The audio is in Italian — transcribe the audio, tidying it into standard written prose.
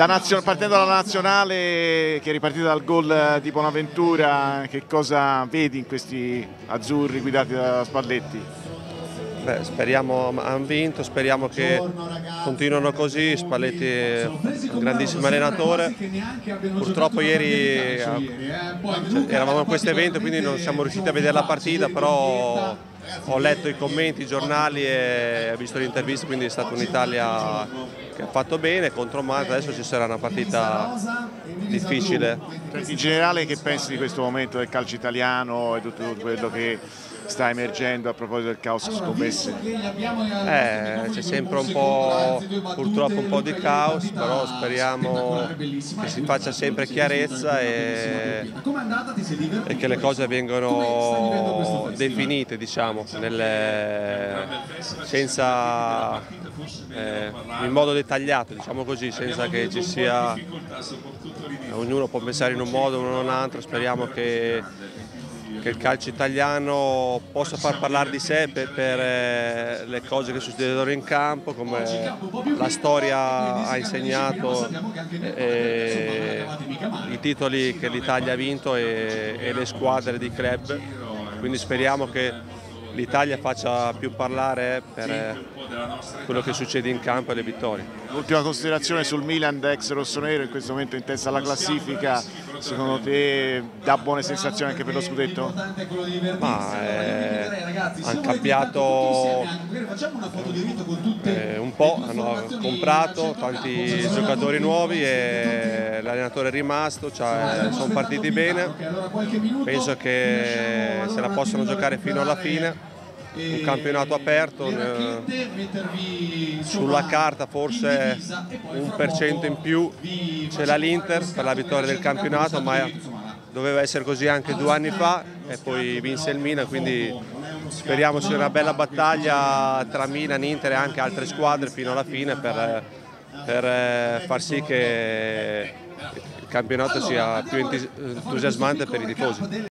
Partendo dalla nazionale, che è ripartita dal gol di Bonaventura, che cosa vedi in questi azzurri guidati da Spalletti? Beh, speriamo, hanno vinto, speriamo che continuano così. Spalletti è un grandissimo allenatore, purtroppo ieri eravamo in questo evento, quindi non siamo riusciti a vedere la partita, però ho letto i commenti, i giornali e ho visto l'intervista, quindi è stata un'Italia che ha fatto bene contro Malta. Adesso ci sarà una partita difficile. In generale, che pensi di questo momento del calcio italiano e tutto quello che sta emergendo a proposito del caos scommesse? C'è sempre un po', purtroppo un po' di caos, però speriamo che si faccia sempre chiarezza e che le cose vengano definite, diciamo, senza, in modo dettagliato, diciamo così, senza che ci sia, ognuno può pensare in un modo, uno in un altro. Speriamo che il calcio italiano possa far parlare di sé per le cose che succedono in campo, come la storia ha insegnato, i titoli che l'Italia ha vinto e le squadre di club. Quindi speriamo che l'Italia faccia più parlare per quello che succede in campo e le vittorie. Ultima considerazione sul Milan, ex rossonero, in questo momento in testa alla classifica. Secondo te dà buone sensazioni anche per lo scudetto? Ma hanno cambiato un po', hanno comprato tanti giocatori nuovi e l'allenatore è rimasto, cioè sono partiti bene, penso che se la possono giocare fino alla fine. Un campionato aperto, sulla carta forse un % in più ce l'ha l'Inter per la vittoria del campionato, ma doveva essere così anche 2 anni fa e poi vinse il Milan, quindi speriamo sia una bella battaglia tra Milan, Inter e anche altre squadre fino alla fine per far sì che il campionato sia più entusiasmante per i tifosi.